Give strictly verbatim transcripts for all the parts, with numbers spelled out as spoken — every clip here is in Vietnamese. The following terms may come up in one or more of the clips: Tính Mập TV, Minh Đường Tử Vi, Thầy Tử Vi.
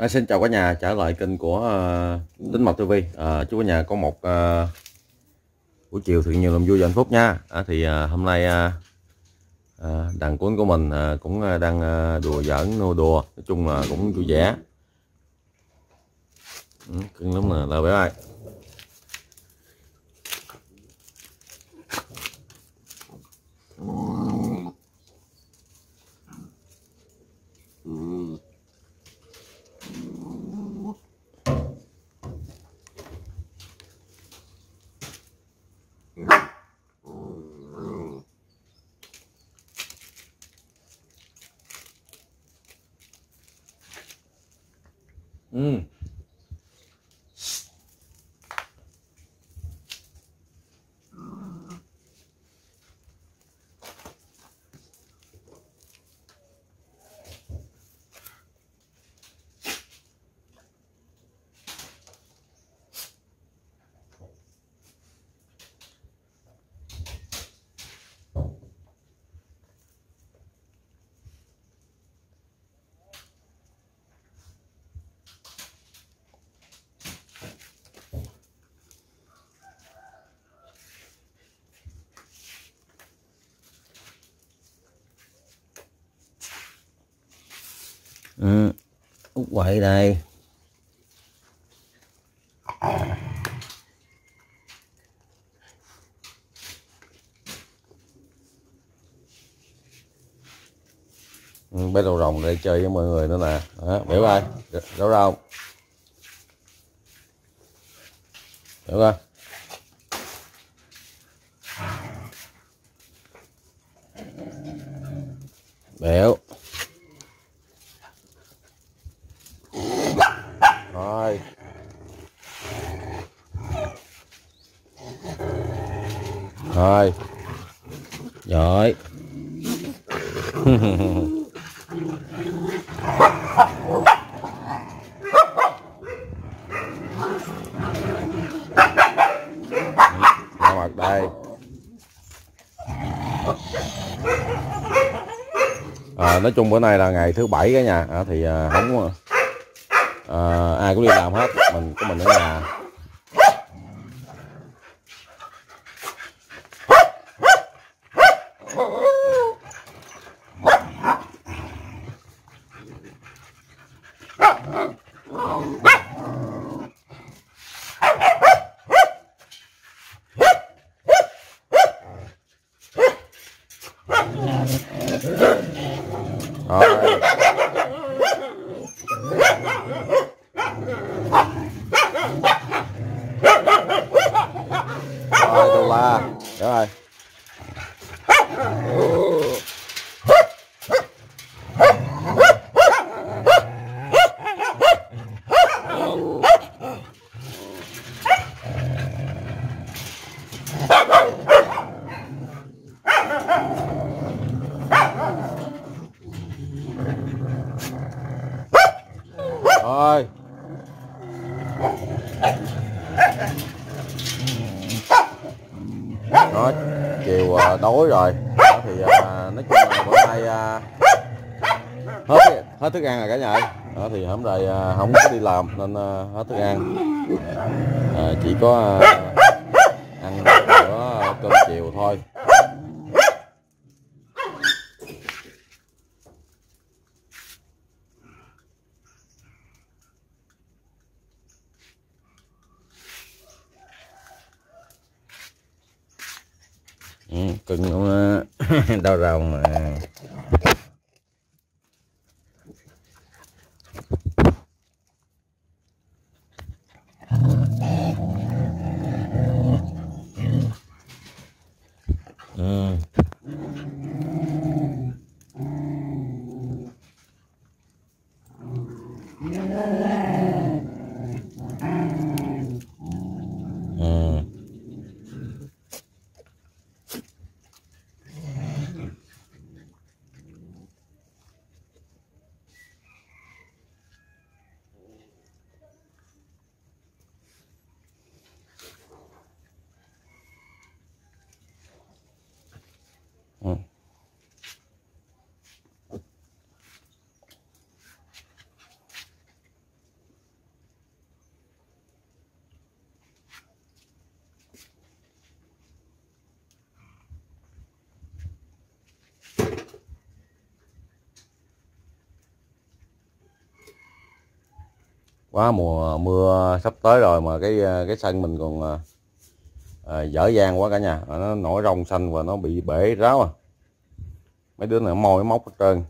À, xin chào cả nhà, trở lại kênh của uh, Tính Mập ti vi. À, chúc cả nhà có một uh, buổi chiều thật nhiều niềm vui và hạnh phúc nha. À, thì uh, hôm nay uh, uh, đàn cuốn của mình uh, cũng uh, đang uh, đùa giỡn nô đùa, nói chung là cũng vui vẻ. Ừ, cưng lắm nè, là bé ơi. Ừ. Ừ, út quậy đây. Ừ, bé đầu rồng để chơi với mọi người nữa nè. Đó, biểu ơi, rau rau. Biểu ơi. Biểu. Rồi. Rồi. Rồi. Ra mặt đây. À, nói chung bữa nay là ngày thứ bảy cả nhà. À, thì à, không À, ai cũng đi làm hết, mình có mình ở nhà. Là rồi. Rồi. Đó, chiều tối rồi. Đó, thì à, nói chung là bữa nay à, hết hết thức ăn rồi cả nhà ơi. Đó, thì hôm nay à, không có đi làm nên à, hết thức ăn, à, chỉ có à, ăn bữa cơm chiều thôi. Cưng cũng đau rồng mà. Ừ. Ừ. quá mùa mưa sắp tới rồi mà cái cái sân mình còn à, dở dang quá cả nhà, à, nó nổi rong xanh và nó bị bể ráo à. Mấy đứa này môi móc hết trơn.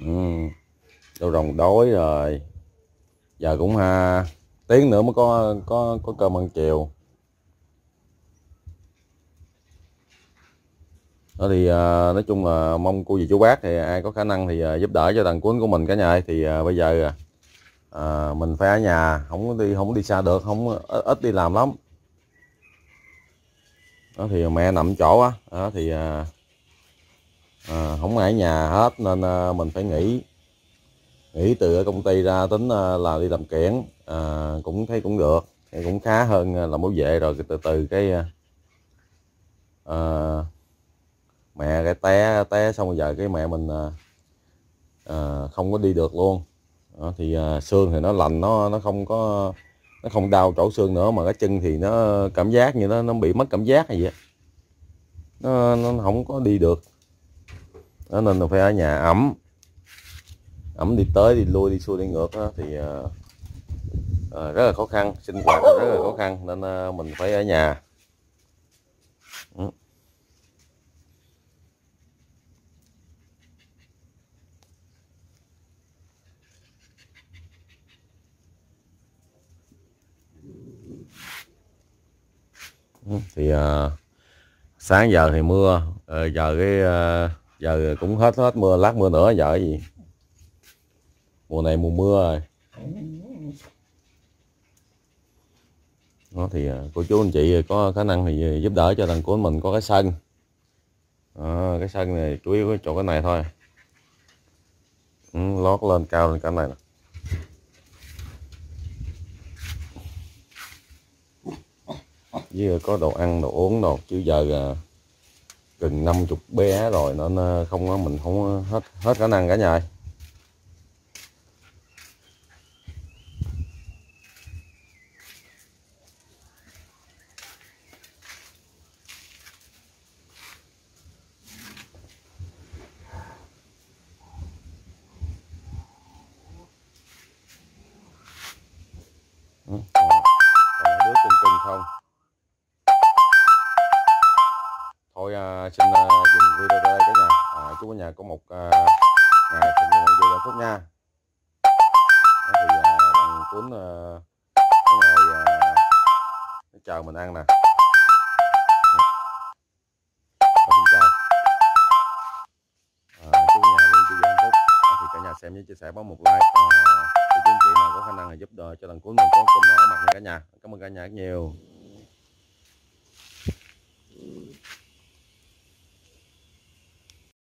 Ừ, đồ rồng đói rồi, giờ cũng ha tiếng nữa mới có có có cơm ăn chiều. Đó thì nói chung là mong cô dì chú bác thì ai có khả năng thì giúp đỡ cho thằng cuốn của mình cả nhà ơi. Thì bây giờ à, mình phải ở nhà, không đi không đi xa được, không ít đi làm lắm. Đó thì mẹ nằm chỗ á, đó. Đó thì à, à, không ở nhà hết nên à, mình phải nghỉ nghỉ từ ở công ty ra, tính à, là đi làm kiển à, cũng thấy cũng được, cũng khá hơn là bảo vệ rồi từ từ cái à, mẹ cái té té xong rồi giờ cái mẹ mình à, không có đi được luôn. Đó, thì à, xương thì nó lành, nó nó không có nó không đau chỗ xương nữa, mà cái chân thì nó cảm giác như nó nó bị mất cảm giác hay vậy, nó nó không có đi được. Đó, nên là phải ở nhà ẩm ẩm đi tới đi lui đi xuôi đi ngược đó, thì à, à, rất là khó khăn, sinh hoạt rất là khó khăn nên à, mình phải ở nhà. Ừ. Thì à, sáng giờ thì mưa à, giờ cái à, giờ cũng hết hết mưa, lát mưa nữa, giờ cái gì mùa này mùa mưa rồi. Nó thì à, cô chú anh chị có khả năng thì giúp đỡ cho thằng của mình có cái sân à, cái sân này chủ yếu chỗ cái này thôi. Ừ, lót lên cao lên cả này nè. Với có đồ ăn đồ uống đồ, chứ giờ à, gần năm mươi bé rồi nên không có, mình không hết hết khả năng cả nhà. Xin uh, dừng video đây cả nhà. À, chú ở nhà có một uh, ngày thật nhiều vui hạnh phúc nha. Đó thì uh, bạn Tuấn uh, ngồi uh, chờ mình ăn nè. Xin chào. À, chú ở nhà luôn vui hạnh phúc. Đó thì cả nhà xem với chia sẻ bấm một like. À, cô chú anh chị nào có khả năng là giúp đỡ cho thằng Tuấn mình có cơm no ở mặt nha cả nhà. Cảm ơn cả nhà rất nhiều.